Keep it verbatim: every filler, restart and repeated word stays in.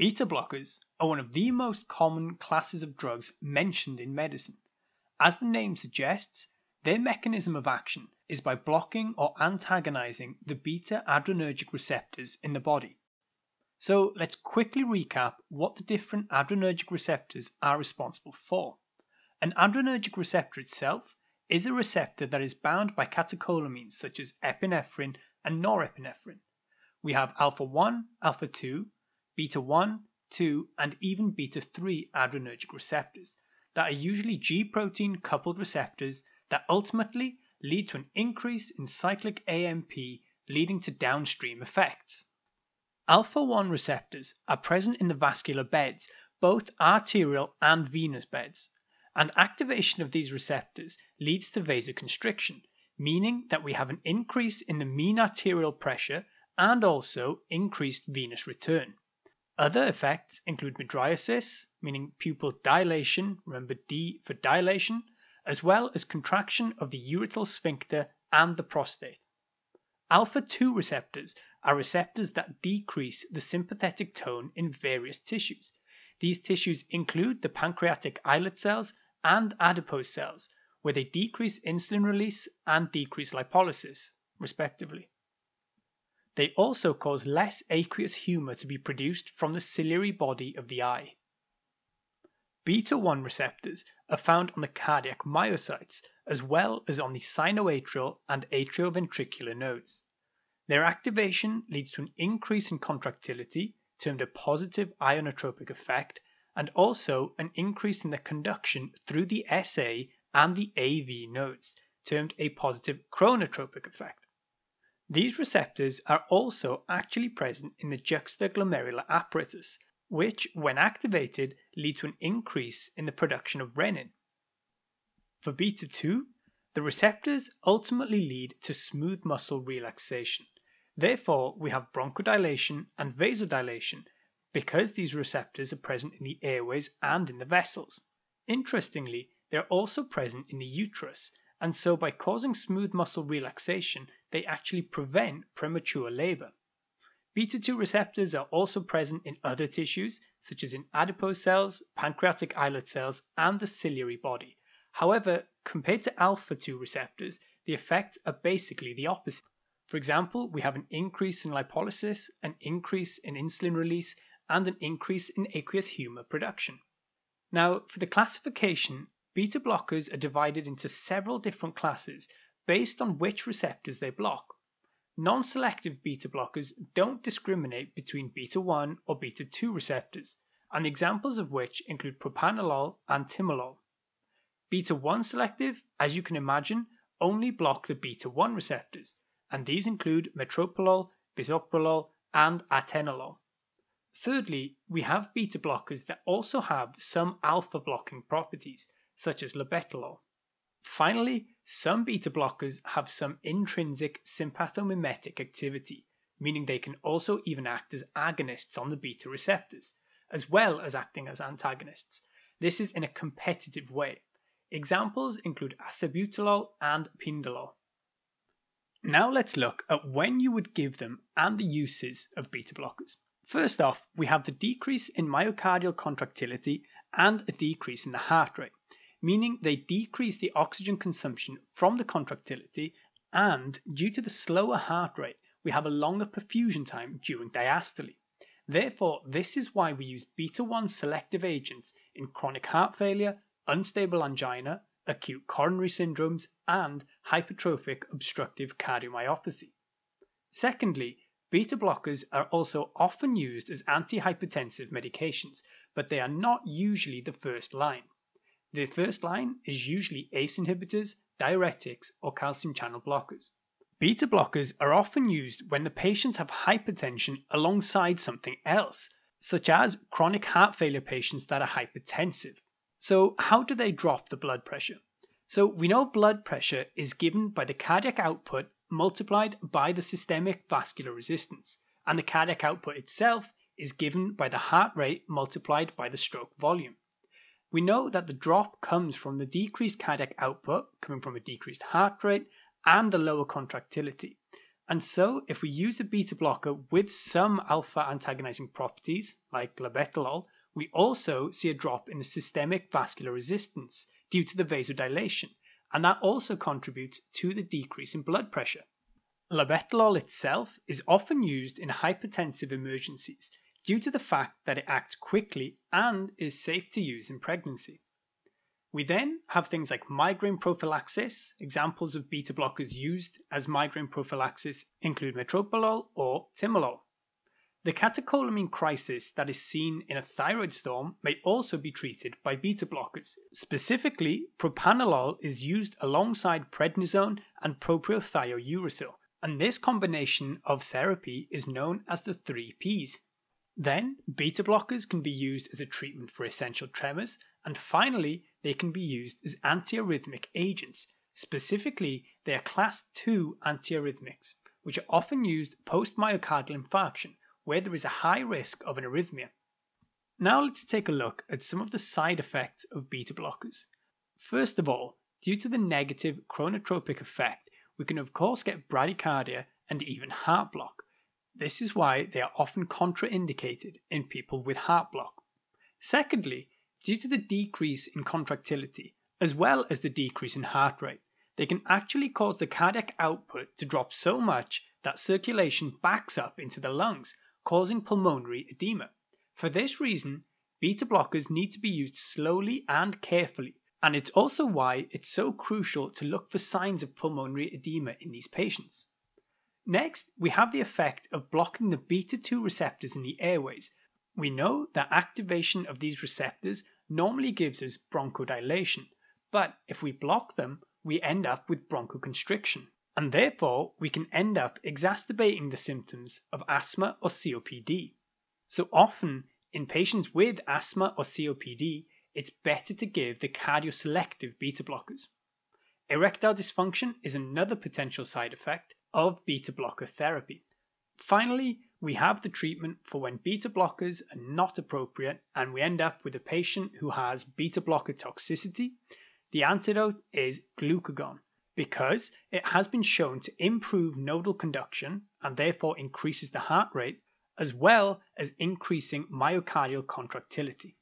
Beta blockers are one of the most common classes of drugs mentioned in medicine. As the name suggests, their mechanism of action is by blocking or antagonizing the beta adrenergic receptors in the body. So let's quickly recap what the different adrenergic receptors are responsible for. An adrenergic receptor itself is a receptor that is bound by catecholamines such as epinephrine and norepinephrine. We have alpha one, alpha two, beta one, two, and even beta three adrenergic receptors that are usually G protein coupled receptors that ultimately lead to an increase in cyclic A M P, leading to downstream effects. Alpha one receptors are present in the vascular beds, both arterial and venous beds, and activation of these receptors leads to vasoconstriction, meaning that we have an increase in the mean arterial pressure and also increased venous return. Other effects include mydriasis, meaning pupil dilation, remember D for dilation, as well as contraction of the urethral sphincter and the prostate. Alpha two receptors are receptors that decrease the sympathetic tone in various tissues. These tissues include the pancreatic islet cells and adipose cells, where they decrease insulin release and decrease lipolysis, respectively. They also cause less aqueous humor to be produced from the ciliary body of the eye. Beta one receptors are found on the cardiac myocytes, as well as on the sinoatrial and atrioventricular nodes. Their activation leads to an increase in contractility, termed a positive ionotropic effect, and also an increase in the conduction through the S A and the A V nodes, termed a positive chronotropic effect. These receptors are also actually present in the juxtaglomerular apparatus, which, when activated, lead to an increase in the production of renin. For beta two, the receptors ultimately lead to smooth muscle relaxation. Therefore, we have bronchodilation and vasodilation because these receptors are present in the airways and in the vessels. Interestingly, they are also present in the uterus, and so by causing smooth muscle relaxation, they actually prevent premature labor. Beta two receptors are also present in other tissues, such as in adipose cells, pancreatic islet cells, and the ciliary body. However, compared to alpha two receptors, the effects are basically the opposite. For example, we have an increase in lipolysis, an increase in insulin release, and an increase in aqueous humor production. Now, for the classification, beta blockers are divided into several different classes based on which receptors they block. Non-selective beta blockers don't discriminate between beta one or beta two receptors, and examples of which include propranolol and timolol. Beta one selective, as you can imagine, only block the beta one receptors, and these include metoprolol, bisoprolol, and atenolol. Thirdly, we have beta blockers that also have some alpha blocking properties, such as labetalol. Finally, some beta blockers have some intrinsic sympathomimetic activity, meaning they can also even act as agonists on the beta receptors, as well as acting as antagonists. This is in a competitive way. Examples include acebutolol and pindolol. Now let's look at when you would give them and the uses of beta blockers. First off, we have the decrease in myocardial contractility and a decrease in the heart rate, meaning they decrease the oxygen consumption from the contractility, and due to the slower heart rate, we have a longer perfusion time during diastole. Therefore, this is why we use beta one selective agents in chronic heart failure, unstable angina, acute coronary syndromes, and hypertrophic obstructive cardiomyopathy. Secondly, beta blockers are also often used as antihypertensive medications, but they are not usually the first line. The first line is usually A C E inhibitors, diuretics, or calcium channel blockers. Beta blockers are often used when the patients have hypertension alongside something else, such as chronic heart failure patients that are hypertensive. So how do they drop the blood pressure? So we know blood pressure is given by the cardiac output multiplied by the systemic vascular resistance, and the cardiac output itself is given by the heart rate multiplied by the stroke volume. We know that the drop comes from the decreased cardiac output, coming from a decreased heart rate, and the lower contractility. And so if we use a beta blocker with some alpha antagonizing properties, like labetalol, we also see a drop in the systemic vascular resistance due to the vasodilation, and that also contributes to the decrease in blood pressure. Labetalol itself is often used in hypertensive emergencies due to the fact that it acts quickly and is safe to use in pregnancy. We then have things like migraine prophylaxis. Examples of beta blockers used as migraine prophylaxis include metoprolol or timolol. The catecholamine crisis that is seen in a thyroid storm may also be treated by beta blockers. Specifically, propranolol is used alongside prednisone and propylthiouracil, and this combination of therapy is known as the three Ps. Then, beta blockers can be used as a treatment for essential tremors, and finally, they can be used as antiarrhythmic agents. Specifically, they are class two antiarrhythmics, which are often used post-myocardial infarction, where there is a high risk of an arrhythmia. Now let's take a look at some of the side effects of beta blockers. First of all, due to the negative chronotropic effect, we can of course get bradycardia and even heart block. This is why they are often contraindicated in people with heart block. Secondly, due to the decrease in contractility, as well as the decrease in heart rate, they can actually cause the cardiac output to drop so much that circulation backs up into the lungs, causing pulmonary edema. For this reason, beta blockers need to be used slowly and carefully, and it's also why it's so crucial to look for signs of pulmonary edema in these patients. Next, we have the effect of blocking the beta two receptors in the airways. We know that activation of these receptors normally gives us bronchodilation, but if we block them, we end up with bronchoconstriction, and therefore we can end up exacerbating the symptoms of asthma or C O P D. So often, in patients with asthma or C O P D, it's better to give the cardioselective beta blockers. Erectile dysfunction is another potential side effect of beta blocker therapy. Finally, we have the treatment for when beta blockers are not appropriate and we end up with a patient who has beta blocker toxicity. The antidote is glucagon because it has been shown to improve nodal conduction and therefore increases the heart rate, as well as increasing myocardial contractility.